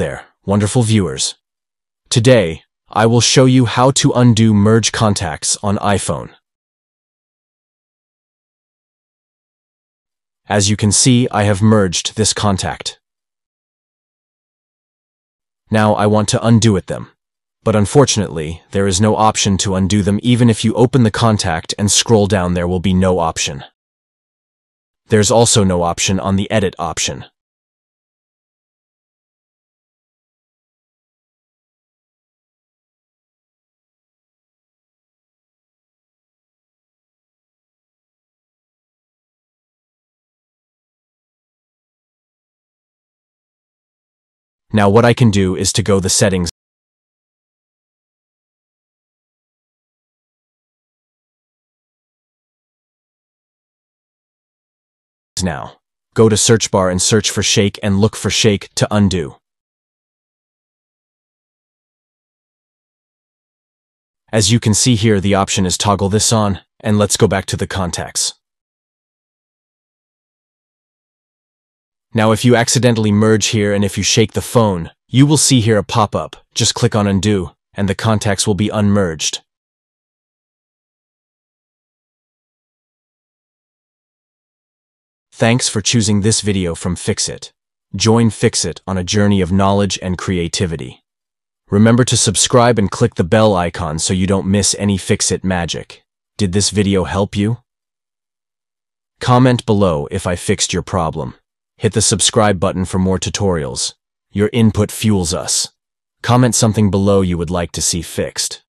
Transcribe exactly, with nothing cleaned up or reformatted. there, wonderful viewers. Today, I will show you how to undo merge contacts on iPhone. As you can see, I have merged this contact. Now I want to undo it them. But unfortunately, there is no option to undo them. Even if you open the contact and scroll down, there will be no option. There's also no option on the edit option. Now what I can do is to go the settings now. Go to search bar and search for shake and look for shake to undo. As you can see here, the option is toggle this on, and let's go back to the contacts. Now if you accidentally merge here and if you shake the phone, you will see here a pop-up. Just click on undo, and the contacts will be unmerged. Thanks for choosing this video from Fixit. Join Fixit on a journey of knowledge and creativity. Remember to subscribe and click the bell icon so you don't miss any Fixit magic. Did this video help you? Comment below if I fixed your problem. Hit the subscribe button for more tutorials. Your input fuels us. Comment something below you would like to see fixed.